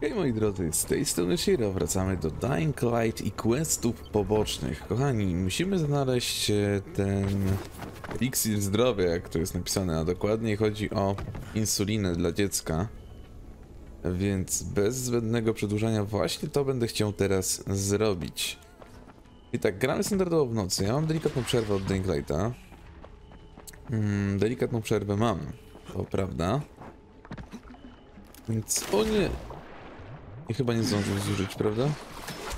Okej, moi drodzy, z tej strony Shiro, wracamy do Dying Light i questów pobocznych. Kochani, musimy znaleźć ten eliksir zdrowia, jak to jest napisane, a dokładniej chodzi o insulinę dla dziecka. Więc bez zbędnego przedłużania właśnie to będę chciał teraz zrobić. I tak, gramy standardowo w nocy, ja mam delikatną przerwę od Dying Lighta. Delikatną przerwę mam, to prawda. Więc o nie... I chyba nie zdążył zużyć, prawda?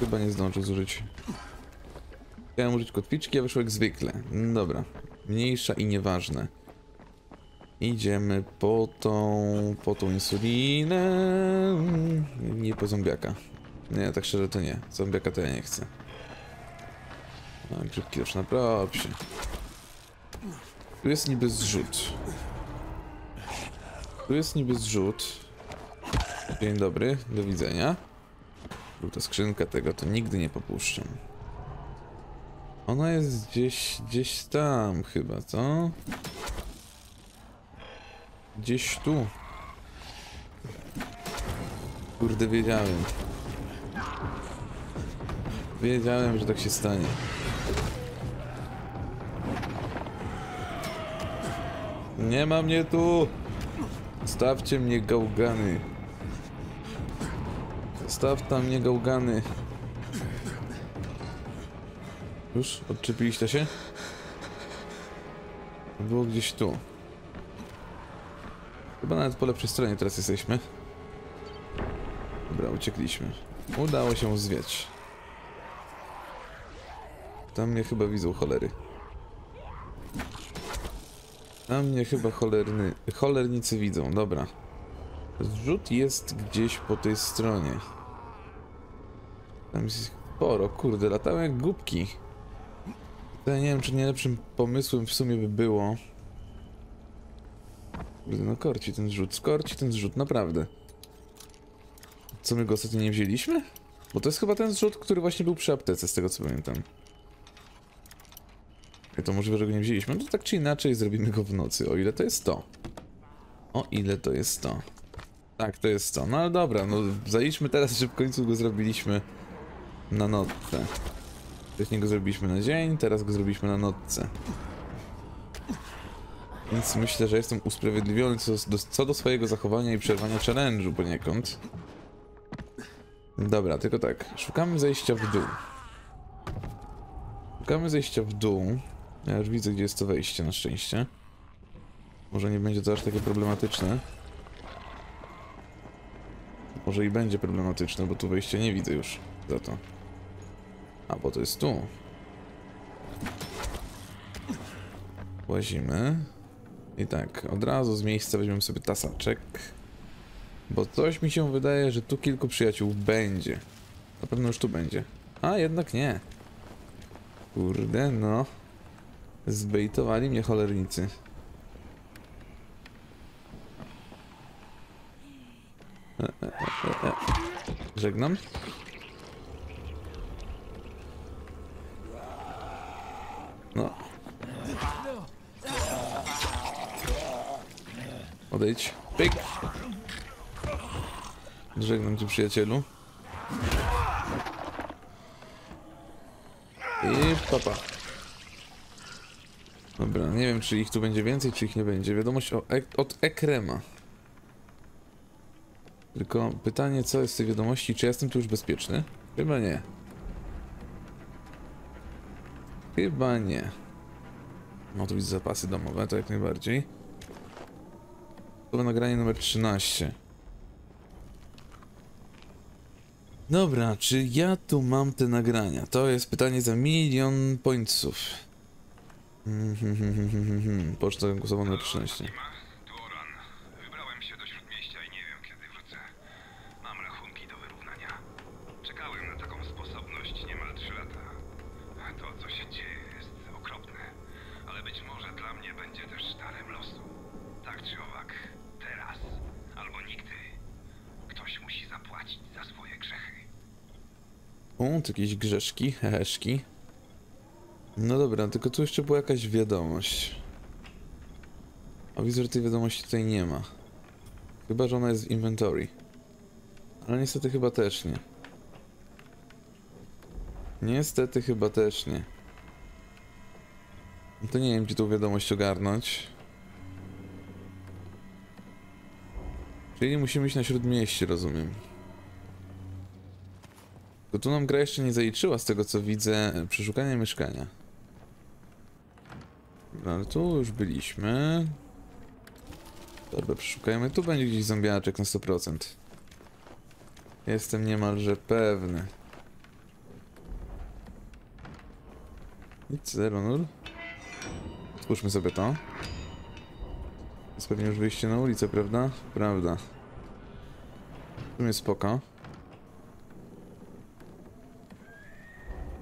Chyba nie zdążył zużyć. Chciałem użyć kotwiczki, a wyszło jak zwykle. Dobra, mniejsza i nieważne. Idziemy po tą insulinę. Nie po zombiaka. Nie, tak szczerze to nie. Zombiaka to ja nie chcę. A, grzybki już na propsie. Tu jest niby zrzut. Tu jest niby zrzut. Dzień dobry, do widzenia. Żółta skrzynka, tego to nigdy nie popuszczę. Ona jest gdzieś tam chyba, co? Gdzieś tu. Kurde, wiedziałem. Wiedziałem, że tak się stanie. Nie ma mnie tu! Stawcie mnie, gałgany. Staw tam, nie gałgany. Już? Odczepiliście się? Było gdzieś tu. Chyba nawet po lepszej stronie teraz jesteśmy. Dobra, uciekliśmy. Udało się zwiać. Tam mnie chyba widzą cholery. Tam mnie chyba cholernicy widzą, dobra. Zrzut jest gdzieś po tej stronie. Tam jest sporo, kurde, latają jak głupki. Ja nie wiem, czy nie lepszym pomysłem w sumie by było. Kurde, no korci ten zrzut, naprawdę. Co, my go ostatnio nie wzięliśmy? Bo to jest chyba ten zrzut, który właśnie był przy aptece, z tego co pamiętam. I to możliwe, że go nie wzięliśmy, no to tak czy inaczej zrobimy go w nocy, o ile to jest to. O ile to jest to. Tak, to jest to. No ale dobra, no zaliczmy teraz, że w końcu go zrobiliśmy na notce. Wcześniej go zrobiliśmy na dzień, teraz go zrobiliśmy na notce. Więc myślę, że jestem usprawiedliwiony co do swojego zachowania i przerwania challenge'u poniekąd. Dobra, tylko tak. Szukamy zejścia w dół. Szukamy zejścia w dół. Ja już widzę, gdzie jest to wejście, na szczęście. Może nie będzie to aż takie problematyczne. Może i będzie problematyczne, bo tu wejścia nie widzę już za to. A, bo to jest tu. Łazimy. I tak, od razu z miejsca weźmiemy sobie tasaczek. Bo coś mi się wydaje, że tu kilku przyjaciół będzie. Na pewno już tu będzie. A, jednak nie. Kurde, no. Zbejtowali mnie cholernicy. Żegnam. No. Odejdź. Pyk. Żegnam cię, przyjacielu. I papa. Dobra, nie wiem, czy ich tu będzie więcej, czy ich nie będzie. Wiadomość od Ekrema. Tylko pytanie, co jest z tej wiadomości, czy ja jestem tu już bezpieczny? Chyba nie. Chyba nie. No tu widzę zapasy domowe, to jak najbardziej. To było nagranie numer 13. Dobra, czy ja tu mam te nagrania? To jest pytanie za milion pońców. Poczta głosowa numer 13. Jakieś grzeszki, heheszki. No dobra, tylko tu jeszcze była jakaś wiadomość. A widzę, że tej wiadomości tutaj nie ma. Chyba że ona jest w inventory. Ale niestety chyba też nie. Niestety chyba też nie. To nie wiem, gdzie tą wiadomość ogarnąć. Czyli musimy iść na śródmieście, rozumiem. To tu nam gra jeszcze nie zaliczyła, z tego co widzę, przeszukanie mieszkania. No ale tu już byliśmy. Torbę przeszukajmy. Tu będzie gdzieś zombiaczek na 100%. Jestem niemalże pewny. Nic, 0-0. Spójrzmy sobie to. Jest pewnie już wyjście na ulicę, prawda? Prawda. Tu jest spoko.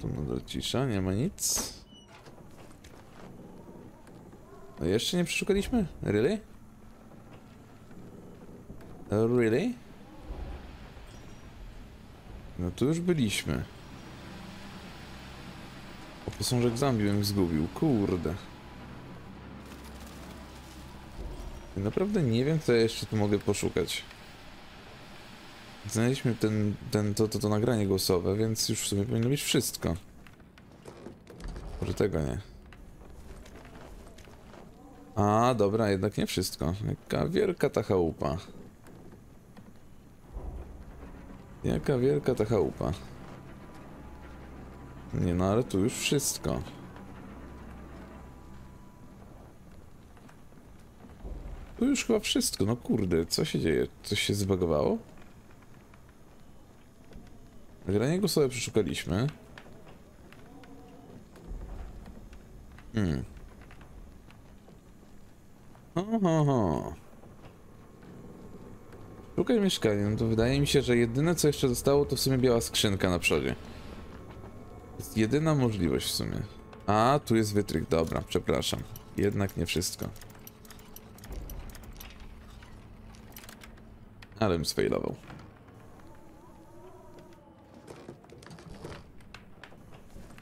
Tu nadal cisza, nie ma nic. No jeszcze nie przeszukaliśmy? Really? Really? No tu już byliśmy. O, posążek zombie bym zgubił, kurde. Naprawdę nie wiem, co ja jeszcze tu mogę poszukać. Znaleźliśmy to nagranie głosowe, więc już w sumie powinno być wszystko. Może tego nie. A, dobra, jednak nie wszystko. Jaka wielka ta chałupa. Jaka wielka ta chałupa. Nie no, ale tu już wszystko. Tu już chyba wszystko, no kurde, co się dzieje? Coś się zbagowało? Nagranie głosowe przeszukaliśmy. Oho. Szukaj mieszkania, no to wydaje mi się, że jedyne co jeszcze zostało to w sumie biała skrzynka na przodzie. Jest jedyna możliwość w sumie. A, tu jest wytrych, dobra, przepraszam. Jednak nie wszystko. Ale bym sfejlował.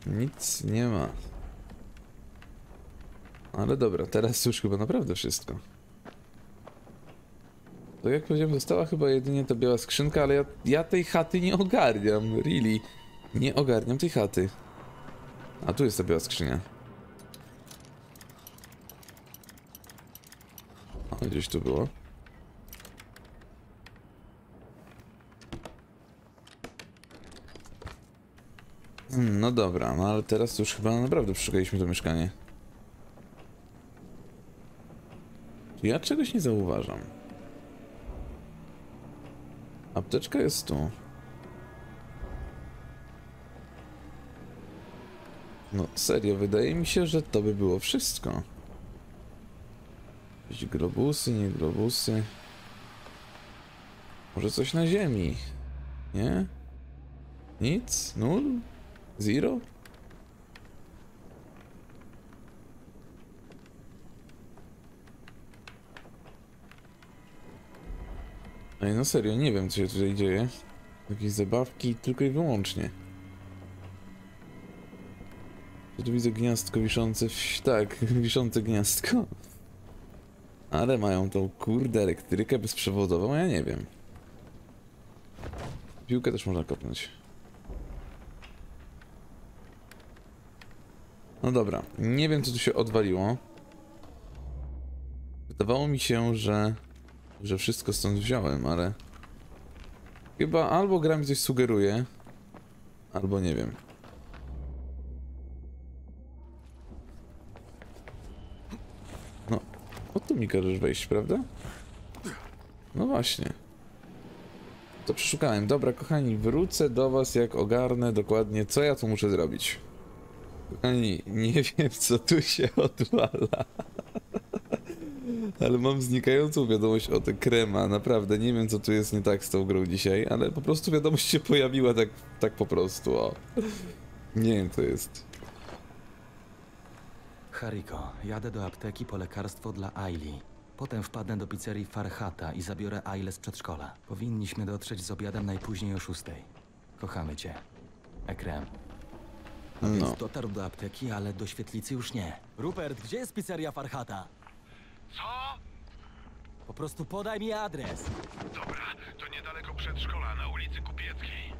Nic nie ma. Ale dobra, teraz już chyba naprawdę wszystko. To jak powiedziałem, została chyba jedynie ta biała skrzynka, ale ja tej chaty nie ogarniam, really. Nie ogarniam tej chaty. A tu jest ta biała skrzynia. O, gdzieś tu było. No dobra, no ale teraz już chyba naprawdę przeszukaliśmy to mieszkanie. Ja czegoś nie zauważam. Apteczka jest tu. No serio, wydaje mi się, że to by było wszystko. Jakieś globusy, nie globusy. Może coś na ziemi. Nie? Nic? Nul? Zero? Ej, no serio, nie wiem co się tutaj dzieje. Jakieś zabawki tylko i wyłącznie. Ja tu widzę gniazdko wiszące tak, wiszące gniazdko. Ale mają tą kurde elektrykę bezprzewodową, ja nie wiem. Piłkę też można kopnąć. No dobra, nie wiem co tu się odwaliło. Wydawało mi się, że wszystko stąd wziąłem, ale... Chyba albo gra mi coś sugeruje, albo nie wiem. No, o tu mi każesz wejść, prawda? No właśnie. To przeszukałem. Dobra, kochani, wrócę do was jak ogarnę dokładnie co ja tu muszę zrobić. Kochani, nie wiem co tu się odwala. Ale mam znikającą wiadomość od Ekrema. Naprawdę, nie wiem co tu jest nie tak z tą grą dzisiaj, ale po prostu wiadomość się pojawiła tak po prostu, o. Nie wiem co jest. Hariko, jadę do apteki po lekarstwo dla Aili. Potem wpadnę do pizzerii Farhata i zabiorę Ailę z przedszkola. Powinniśmy dotrzeć z obiadem najpóźniej o 6:00. Kochamy cię. Ekrem. No. Więc dotarł do apteki, ale do świetlicy już nie. Rupert, gdzie jest pizzeria Farhata? Co? Po prostu podaj mi adres. Dobra, to niedaleko przed Przedszkola na ulicy Kupieckiej.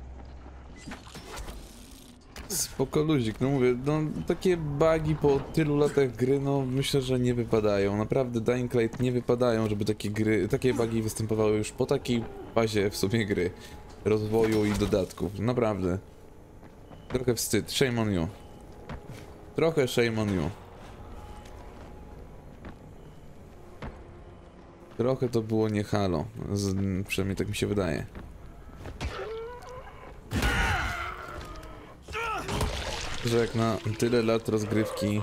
Spoko luzik, no mówię, no takie bugi po tylu latach gry, no myślę, że nie wypadają. Naprawdę Dying Light nie wypadają, żeby takie gry, takie bugi występowały już po takiej fazie w sumie gry. Rozwoju i dodatków, naprawdę. Trochę wstyd, shame on you. Trochę shame on you. Trochę to było nie halo, przynajmniej tak mi się wydaje. Że jak na tyle lat rozgrywki,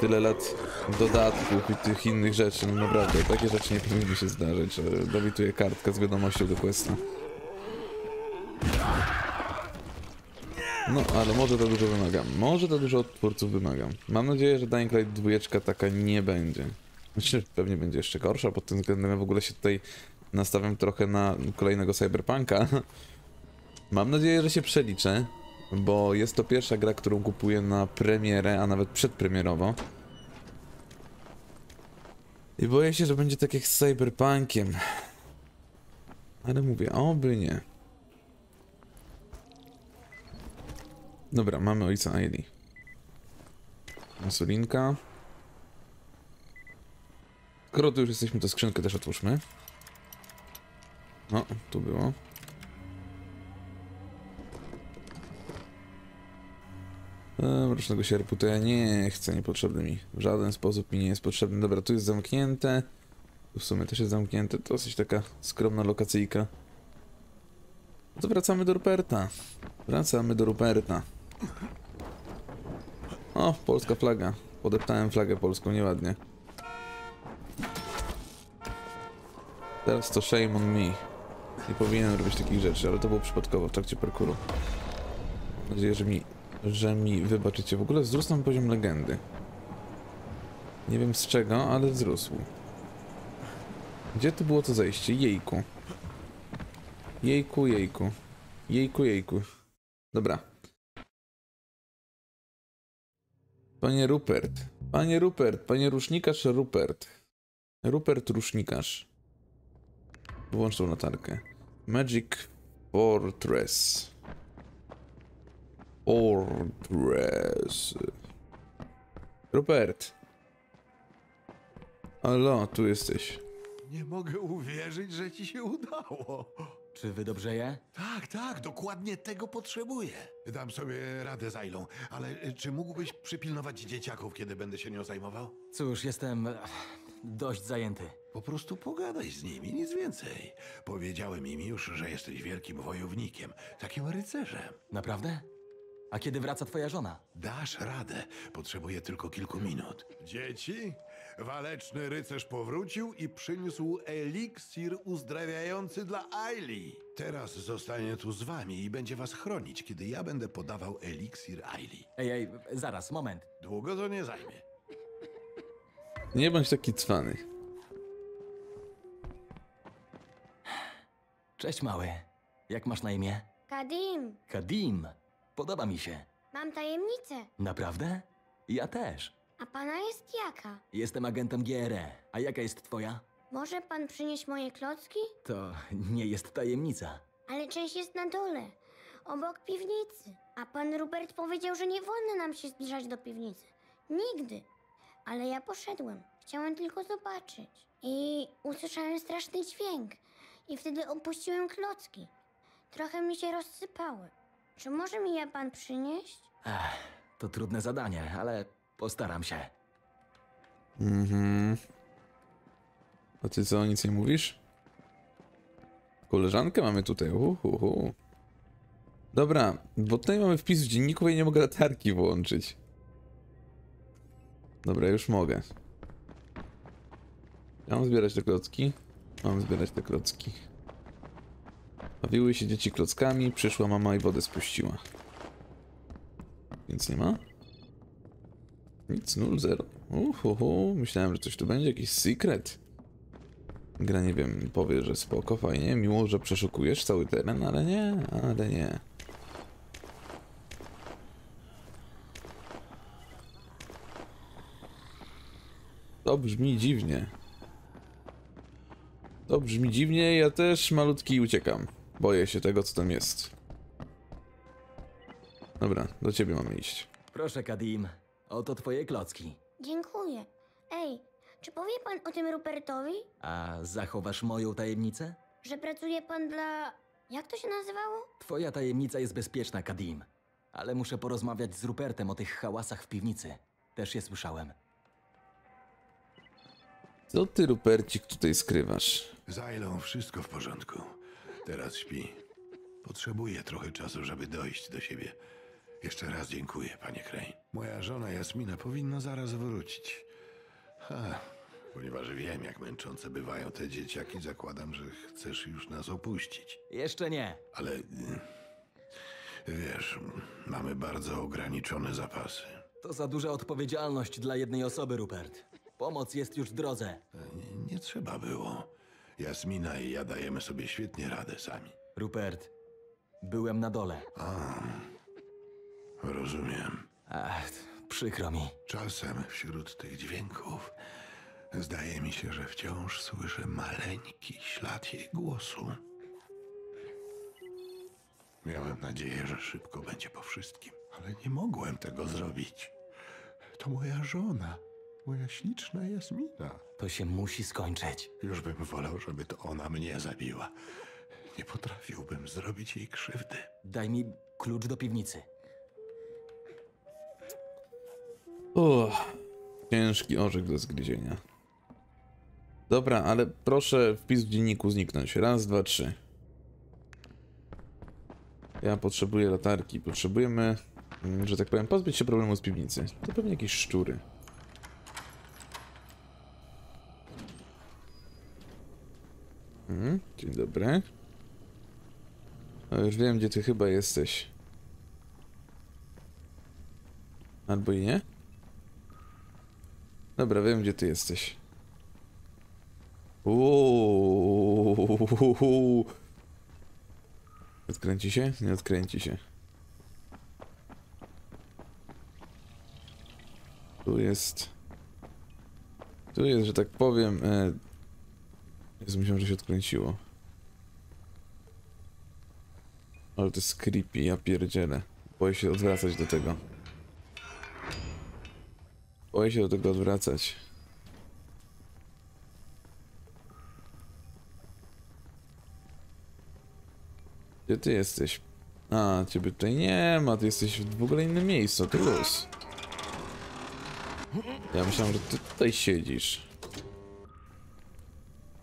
tyle lat dodatków i tych innych rzeczy, no naprawdę, takie rzeczy nie powinny się zdarzyć. Dowituje kartka z wiadomością do questa. No, ale może to dużo wymagam. Może to dużo od twórców wymagam. Mam nadzieję, że Dying Light 2 taka nie będzie. Myślę, że pewnie będzie jeszcze gorsza, pod tym względem ja w ogóle się tutaj nastawiam trochę na kolejnego Cyberpunka. Mam nadzieję, że się przeliczę, bo jest to pierwsza gra, którą kupuję na premierę, a nawet przedpremierowo. I boję się, że będzie tak jak z Cyberpunkiem. Ale mówię, oby nie. Dobra, mamy ojca Aili. Insulinka. Skoro tu już jesteśmy, to skrzynkę też otwórzmy. No, tu było. Mrocznego sierpu to ja nie chcę, niepotrzebny mi. W żaden sposób mi nie jest potrzebny. Dobra, tu jest zamknięte. Tu w sumie też jest zamknięte. To dosyć taka skromna lokacyjka. No to wracamy do Ruperta. Wracamy do Ruperta. O, polska flaga. Podeptałem flagę polską, nieładnie. Teraz to shame on me. Nie powinienem robić takich rzeczy, ale to było przypadkowo w trakcie parkouru. Mam nadzieję, że mi wybaczycie. W ogóle wzrósł nam poziom legendy. Nie wiem z czego, ale wzrósł. Gdzie tu było to zejście? Jejku. Jejku, jejku. Jejku, jejku. Dobra. Panie Rupert. Panie Rupert. Panie Rusznikarz Rupert. Rupert Rusznikarz. Włącz tą latarkę. Magic Fortress. Fortress. Rupert. Halo, tu jesteś. Nie mogę uwierzyć, że ci się udało. Czy wydobrzeje? Tak, tak, dokładnie tego potrzebuję. Dam sobie radę z Ailą, ale czy mógłbyś przypilnować dzieciaków, kiedy będę się nią zajmował? Cóż, jestem dość zajęty. Po prostu pogadaj z nimi, nic więcej. Powiedziałem im już, że jesteś wielkim wojownikiem, takim rycerzem. Naprawdę? A kiedy wraca twoja żona? Dasz radę, potrzebuję tylko kilku minut. Dzieci? Waleczny rycerz powrócił i przyniósł eliksir uzdrawiający dla Aili. Teraz zostanie tu z wami i będzie was chronić, kiedy ja będę podawał eliksir Aili. Ej, zaraz, moment. Długo to nie zajmie. Nie bądź taki cwany. Cześć mały. Jak masz na imię? Kadim. Kadim. Podoba mi się. Mam tajemnicę. Naprawdę? Ja też. A pana jest jaka? Jestem agentem GRE. A jaka jest twoja? Może pan przynieść moje klocki? To nie jest tajemnica. Ale część jest na dole, obok piwnicy. A pan Rupert powiedział, że nie wolno nam się zbliżać do piwnicy. Nigdy. Ale ja poszedłem. Chciałem tylko zobaczyć. I usłyszałem straszny dźwięk. I wtedy opuściłem klocki. Trochę mi się rozsypały. Czy może mi je pan przynieść? Ech, to trudne zadanie, ale... postaram się. A ty co, nic nie mówisz? Koleżankę mamy tutaj. Dobra, bo tutaj mamy wpis w dzienniku i nie mogę latarki włączyć. Dobra, już mogę. Ja mam zbierać te klocki. Bawiły się dzieci klockami, przyszła mama i wodę spuściła. Nic nie ma? Nic, 0-0. Myślałem, że coś tu będzie, jakiś secret. Gra, nie wiem, powie, że spoko, fajnie, miło, że przeszukujesz cały teren, ale nie, To brzmi dziwnie. To brzmi dziwnie, ja też malutki uciekam. Boję się tego, co tam jest. Dobra, do ciebie mamy iść. Proszę, Kadim. Oto twoje klocki. Dziękuję. Ej, czy powie pan o tym Rupertowi? A zachowasz moją tajemnicę? Że pracuje pan dla... Jak to się nazywało? Twoja tajemnica jest bezpieczna, Kadim. Ale muszę porozmawiać z Rupertem o tych hałasach w piwnicy. Też je słyszałem. Co ty, Rupercik, tutaj skrywasz? Z Ailą wszystko w porządku. Teraz śpi. Potrzebuję trochę czasu, żeby dojść do siebie. Jeszcze raz dziękuję, panie Crane. Moja żona Jasmina powinna zaraz wrócić. Ponieważ wiem, jak męczące bywają te dzieciaki, zakładam, że chcesz już nas opuścić. Jeszcze nie. Ale... wiesz, mamy bardzo ograniczone zapasy. To za duża odpowiedzialność dla jednej osoby, Rupert. Pomoc jest już w drodze. Nie trzeba było. Jasmina i ja dajemy sobie świetnie radę sami. Rupert, byłem na dole. Rozumiem. Przykro mi. Czasem wśród tych dźwięków zdaje mi się, że wciąż słyszę maleńki ślad jej głosu. Miałem nadzieję, że szybko będzie po wszystkim, ale nie mogłem tego zrobić. To moja żona, moja śliczna Jasmina. To się musi skończyć. Już bym wolał, żeby to ona mnie zabiła. Nie potrafiłbym zrobić jej krzywdy. Daj mi klucz do piwnicy. Ciężki orzech do zgryzienia. Dobra, ale proszę wpis w dzienniku zniknąć. Raz, dwa, trzy. Ja potrzebuję latarki. Potrzebujemy, że tak powiem, pozbyć się problemu z piwnicy. To pewnie jakieś szczury. Dzień dobry. Już wiem, gdzie ty chyba jesteś. Albo i nie? Dobra, wiem, gdzie ty jesteś. Odkręci się? Nie odkręci się. Tu jest, że tak powiem... Myślałem, że się odkręciło. Ale to jest creepy, ja pierdzielę. Boję się odwracać do tego. Boję się do tego odwracać. Gdzie ty jesteś? A, ciebie tutaj nie ma, ty jesteś w ogóle innym miejscu, to luz. Ja myślałem, że ty tutaj siedzisz.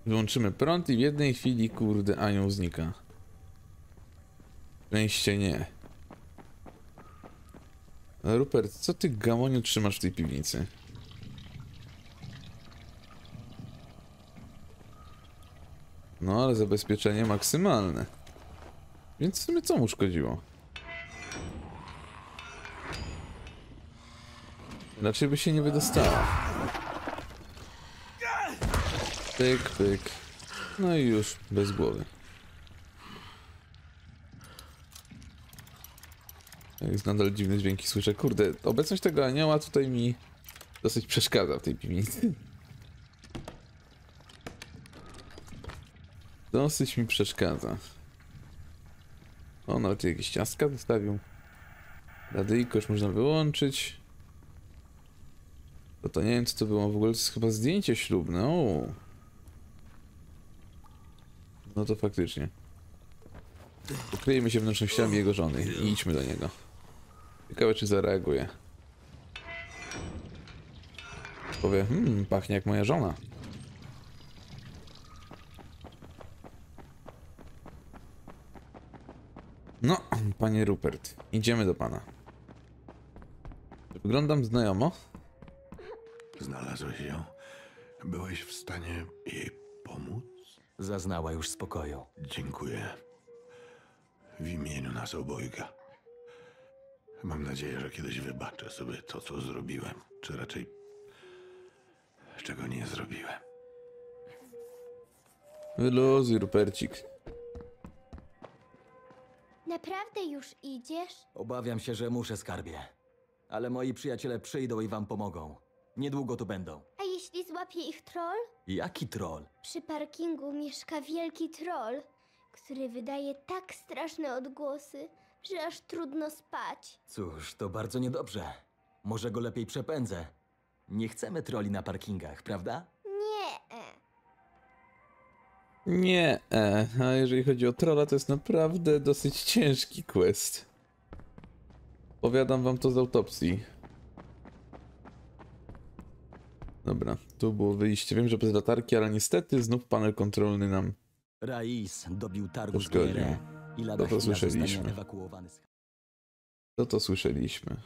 Wyłączymy prąd i w jednej chwili, kurde, anioł znika. Szczęście nie. Rupert, co ty, gamoniu, trzymasz w tej piwnicy? No, ale zabezpieczenie maksymalne. Więc w sumie co mu szkodziło? Raczej by się nie wydostała. Pyk, pyk. No i już bez głowy. Jest nadal dziwne dźwięki słyszę. Kurde, obecność tego anioła tutaj mi dosyć przeszkadza w tej piwnicy. Dosyć mi przeszkadza. O, nawet jakieś ciastka zostawił. Radyjko już można wyłączyć. To nie wiem, co to było. W ogóle to jest chyba zdjęcie ślubne. No to faktycznie. Pokryjmy się wnętrznościami jego żony i idźmy do niego. Ciekawe, czy zareaguje. Powie, pachnie jak moja żona. No, panie Rupert, idziemy do pana. Wyglądam znajomo. Znalazłeś ją? Byłeś w stanie jej pomóc? Zaznała już spokoju. Dziękuję. W imieniu nas obojga. Mam nadzieję, że kiedyś wybaczę sobie to, co zrobiłem. Czy raczej... czego nie zrobiłem. Wyluzuj, Rupercik. Naprawdę już idziesz? Obawiam się, że muszę, skarbie. Ale moi przyjaciele przyjdą i wam pomogą. Niedługo tu będą. jeśli złapie ich troll? Jaki troll? Przy parkingu mieszka wielki troll, który wydaje tak straszne odgłosy, że aż trudno spać. Cóż, to bardzo niedobrze. Może go lepiej przepędzę. Nie chcemy troli na parkingach, prawda? Nie, a jeżeli chodzi o trolla, to jest naprawdę dosyć ciężki quest. Powiadam wam to z autopsji. Dobra, tu było wyjście. Wiem, że bez latarki, ale niestety znów panel kontrolny nam Rais dobił targu GRE. To słyszeliśmy. To słyszeliśmy.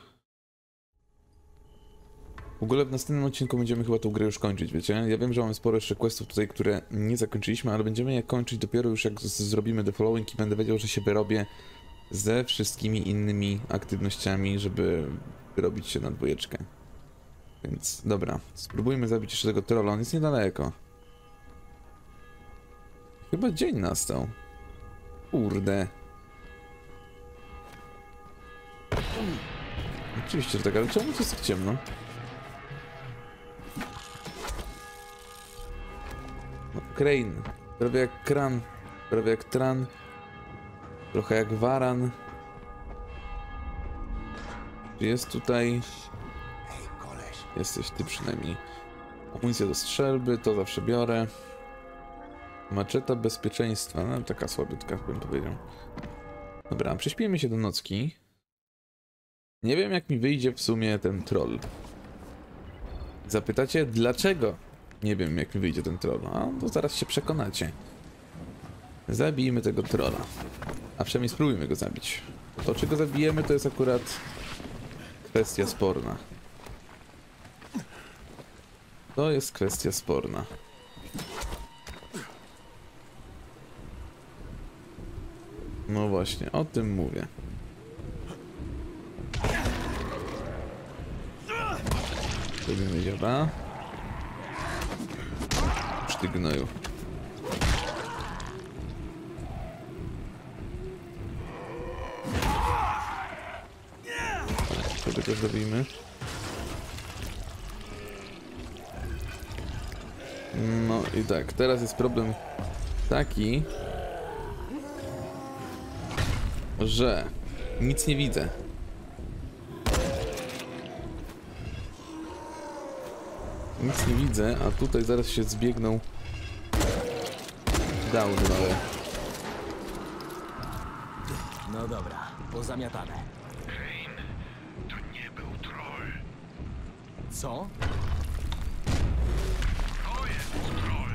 W ogóle w następnym odcinku będziemy chyba tą grę już kończyć, wiecie? Ja wiem, że mamy sporo jeszcze questów tutaj, które nie zakończyliśmy, ale będziemy je kończyć dopiero już jak zrobimy the following i będę wiedział, że się wyrobię ze wszystkimi innymi aktywnościami, żeby wyrobić się na dwójeczkę. Więc dobra, spróbujmy zabić jeszcze tego trolla, on jest niedaleko. Chyba dzień nastał. Kurde. Oczywiście, że tak, ale czemu to jest tak ciemno? Crane, prawie jak kran, prawie jak tran, trochę jak waran. Jest tutaj... Jesteś ty przynajmniej. Amunicja do strzelby, to zawsze biorę. Maczeta bezpieczeństwa, no taka słabiutka bym powiedział. Dobra, prześpijmy się do nocki. Nie wiem jak mi wyjdzie w sumie ten troll. Zapytacie dlaczego? Nie wiem jak mi wyjdzie ten troll, a to zaraz się przekonacie. Zabijmy tego trolla. A przynajmniej spróbujmy go zabić. To czy go zabijemy to jest akurat kwestia sporna. To jest kwestia sporna. No właśnie, o tym mówię. Robimy dziura. Sztygnoju. Wtedy też robimy. No i tak, teraz jest problem taki, że nic nie widzę. Nic nie widzę, a tutaj zaraz się zbiegną downy małe. No dobra, pozamiatane. Crane, to nie był troll. Co? To jest troll.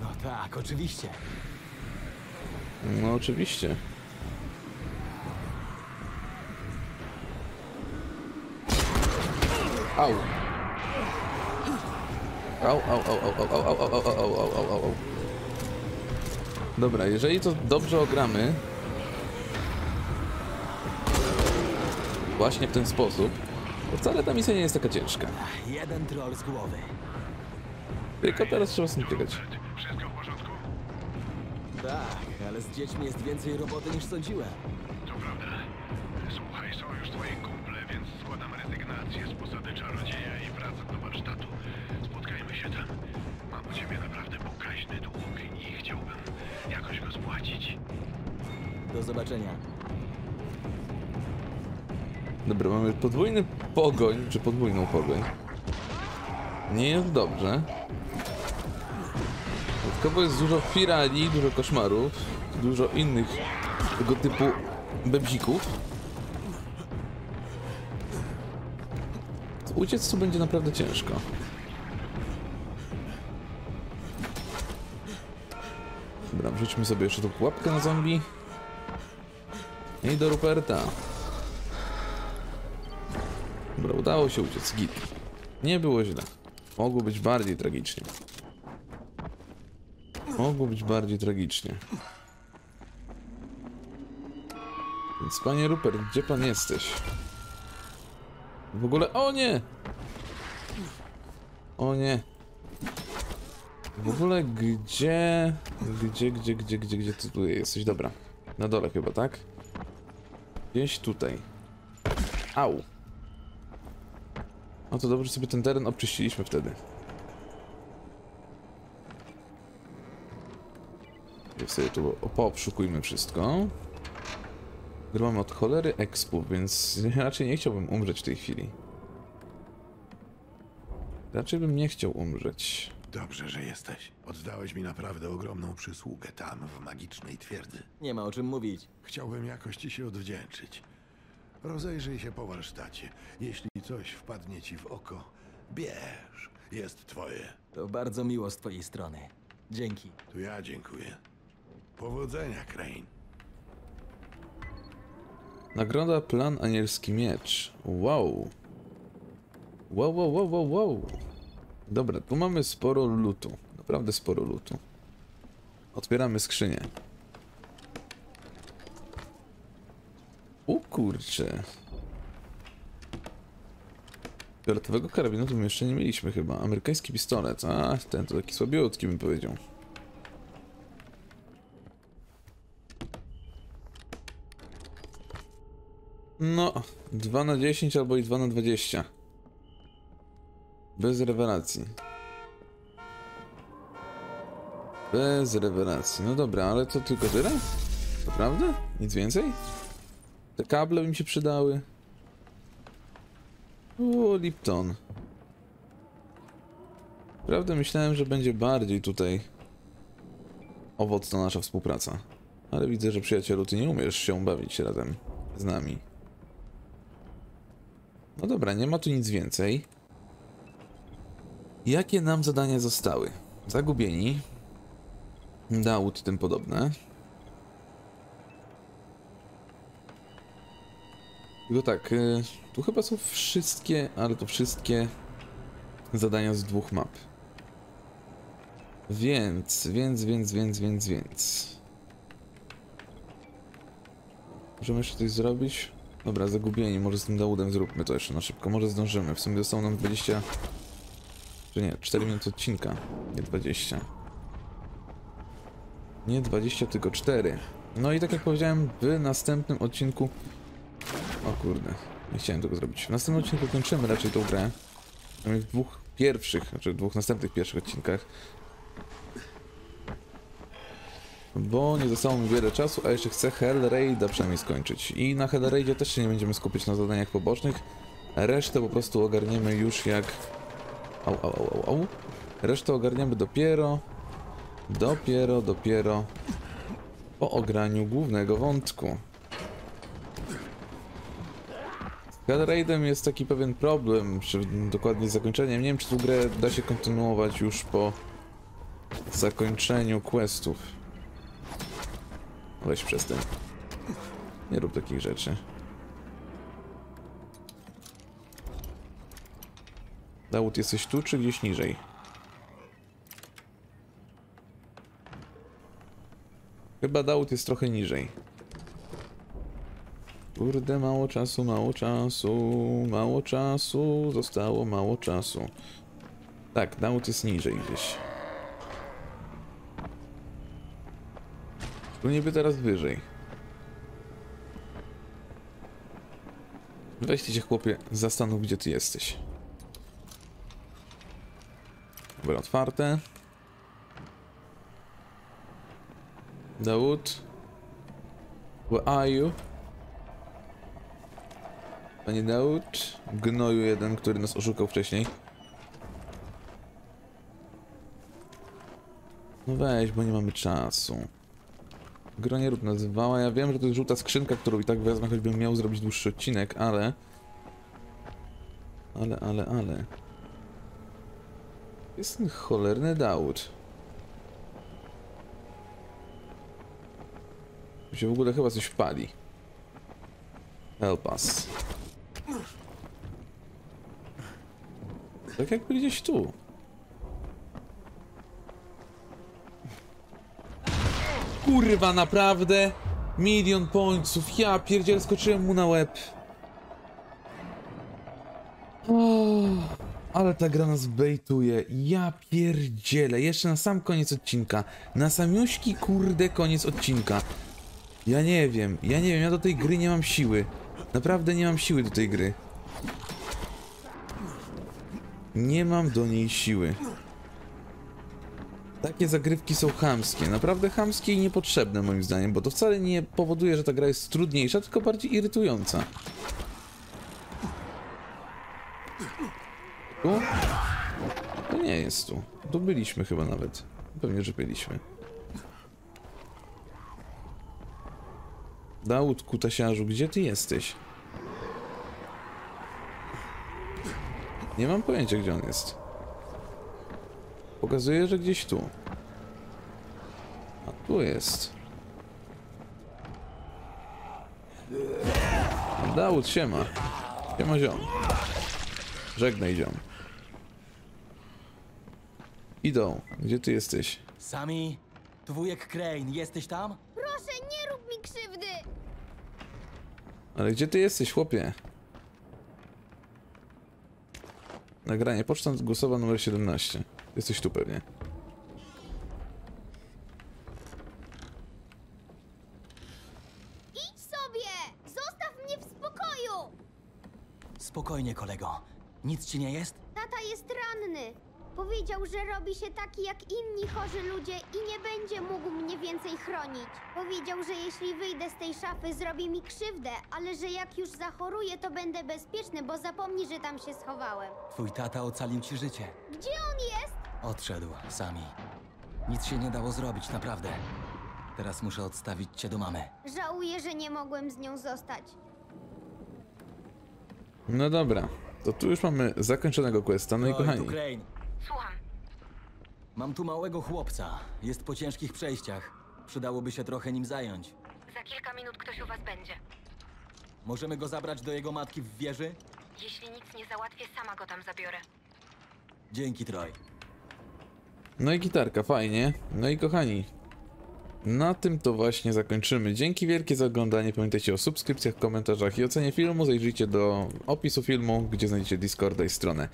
No tak, oczywiście. No oczywiście. Au. Au, au, au, au, au, au, au, au, au, au, au, au. Dobra, jeżeli to dobrze ogramy właśnie w ten sposób, to wcale ta misja nie jest taka ciężka. Jeden troll z głowy. Tylko teraz trzeba sobie biegać. Wszystko w porządku. Tak, ale z dziećmi jest więcej roboty niż sądziłem. To prawda. Słuchaj, są już twoi kumple, więc składam rezygnację z posady czarodzieja i wracam do warsztatu. Spotkajmy się tam. Mam u ciebie naprawdę pokaźny dług i chciałbym jakoś go spłacić. Do zobaczenia. Dobra, mamy podwójny pogoń, czy podwójną pogoń. Nie jest dobrze. Dodatkowo jest dużo firali, dużo koszmarów, dużo innych tego typu bebzików. Uciec tu będzie naprawdę ciężko. Dobra, wrzućmy sobie jeszcze tą pułapkę na zombie. I do Ruperta. Dobra, udało się uciec. Git. Nie było źle. Mogło być bardziej tragicznie. Mogło być bardziej tragicznie. Więc panie Rupert, gdzie pan jesteś? W ogóle... O nie! O nie! W ogóle gdzie... Gdzie ty tu jesteś? Dobra. Na dole chyba, tak? Gdzieś tutaj. Au! No to dobrze, sobie ten teren obczyściliśmy wtedy. I sobie tu poobszukujmy wszystko. Mamy od cholery expu, więc raczej nie chciałbym umrzeć w tej chwili. Raczej bym nie chciał umrzeć. Dobrze, że jesteś. Oddałeś mi naprawdę ogromną przysługę tam, w magicznej twierdzy. Nie ma o czym mówić. Chciałbym jakoś ci się odwdzięczyć. Rozejrzyj się po warsztacie. Jeśli coś wpadnie ci w oko, bierz. Jest twoje. To bardzo miło z twojej strony. Dzięki. To ja dziękuję. Powodzenia, Crane. Nagroda Plan Anielski Miecz. Wow. Wow. Dobra, tu mamy sporo lutu. Naprawdę sporo lutu. Otwieramy skrzynię. O kurcze. Fioletowego karabinu tu jeszcze nie mieliśmy chyba. Amerykański pistolet. A, ten to taki słabiutki bym powiedział. No, 2 na 10 albo i 2 na 20. Bez rewelacji. Bez rewelacji. No dobra, ale to tylko tyle? Naprawdę? Nic więcej? Te kable by mi się przydały. O, Lipton. Prawda, myślałem, że będzie bardziej tutaj owocna nasza współpraca. Ale widzę, że przyjacielu, ty nie umiesz się bawić razem z nami. No dobra, nie ma tu nic więcej. Jakie nam zadania zostały? Zagubieni. Dawud, tym podobne. Tylko tak, tu chyba są wszystkie, ale to wszystkie zadania z 2 map. Więc. Możemy jeszcze coś zrobić? Dobra, zagubieni, może z tym Dawudem zróbmy to jeszcze na szybko, może zdążymy. W sumie zostało nam 20... Czy nie, 4 minuty odcinka. Nie 20. Nie 20, tylko 4. No i tak jak powiedziałem, w następnym odcinku... O kurde, nie chciałem tego zrobić. W następnym odcinku kończymy raczej tą grę. W 2 pierwszych, znaczy w 2 następnych pierwszych odcinkach. Bo nie zostało mi wiele czasu, a jeszcze chcę Hellraida przynajmniej skończyć. I na Hellraidzie też się nie będziemy skupić na zadaniach pobocznych. Resztę po prostu ogarniemy już jak... Resztę ogarniamy dopiero po ograniu głównego wątku. Z Hellraidem jest taki pewien problem, czy dokładnie z zakończeniem. Nie wiem, czy tę grę da się kontynuować już po zakończeniu questów. Weź przez ten. Nie rób takich rzeczy. Dawud, jesteś tu czy gdzieś niżej? Chyba Dawud jest trochę niżej. Kurde, mało czasu. Zostało mało czasu. Tak, Dawud jest niżej gdzieś. Tu niby teraz wyżej. Weźcie się, chłopie, zastanów, gdzie ty jesteś. Dobra, otwarte. Dawud. Where are you? Panie Dawud. Gnoju jeden, który nas oszukał wcześniej. No weź, bo nie mamy czasu. Gronie Rób nazywała. Ja wiem, że to jest żółta skrzynka, którą i tak wezmę, choćbym miał zrobić dłuższy odcinek, ale... Ale... Jest ten cholerny Dawud. Mi się w ogóle chyba coś wpali. Help us. Tak jakby gdzieś tu. Kurwa, naprawdę? 1 000 000 pońców. Ja pierdziel, skoczyłem mu na łeb. Ale ta gra nas bejtuje. Ja pierdzielę. Jeszcze na sam koniec odcinka. Na samiuśki, kurde, koniec odcinka. Ja nie wiem. Ja do tej gry nie mam siły. Naprawdę nie mam siły do tej gry. Nie mam do niej siły. Takie zagrywki są chamskie, naprawdę chamskie i niepotrzebne moim zdaniem, bo to wcale nie powoduje, że ta gra jest trudniejsza, tylko bardziej irytująca. Tu? To nie jest tu. Tu byliśmy chyba nawet. Pewnie, że byliśmy. Dawud, kutasiarzu, gdzie ty jesteś? Nie mam pojęcia, gdzie on jest. Pokazuje, że gdzieś tu. A tu jest. Dawud, siema. Siema, ziom. Żegnaj, ziom. Idą. Gdzie ty jesteś? Sami, tu wujek Crane, jesteś tam? Proszę, nie rób mi krzywdy! Ale gdzie ty jesteś, chłopie? Nagranie, poczta głosowa numer 17. Jesteś tu pewnie. Idź sobie! Zostaw mnie w spokoju! Spokojnie, kolego. Nic ci nie jest? Tata jest ranny. Powiedział, że robi się taki jak inni chorzy ludzie i nie będzie mógł mnie więcej chronić. Powiedział, że jeśli wyjdę z tej szafy, zrobi mi krzywdę, ale że jak już zachoruję, to będę bezpieczny, bo zapomni, że tam się schowałem. Twój tata ocalił ci życie. Gdzie on jest? Odszedł, Sami. Nic się nie dało zrobić, naprawdę. Teraz muszę odstawić cię do mamy. Żałuję, że nie mogłem z nią zostać. No dobra, to tu już mamy zakończonego questa, no i kochani. Słucham. Mam tu małego chłopca. Jest po ciężkich przejściach. Przydałoby się trochę nim zająć. Za kilka minut ktoś u was będzie. Możemy go zabrać do jego matki w wieży? Jeśli nic nie załatwię, sama go tam zabiorę. Dzięki, Troj. No i gitarka, fajnie. No i kochani, na tym to właśnie zakończymy. Dzięki wielkie za oglądanie. Pamiętajcie o subskrypcjach, komentarzach i ocenie filmu. Zajrzyjcie do opisu filmu, gdzie znajdziecie Discorda i stronę.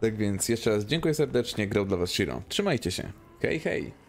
Tak więc jeszcze raz dziękuję serdecznie, grał dla was Shiro. Trzymajcie się. Hej, hej!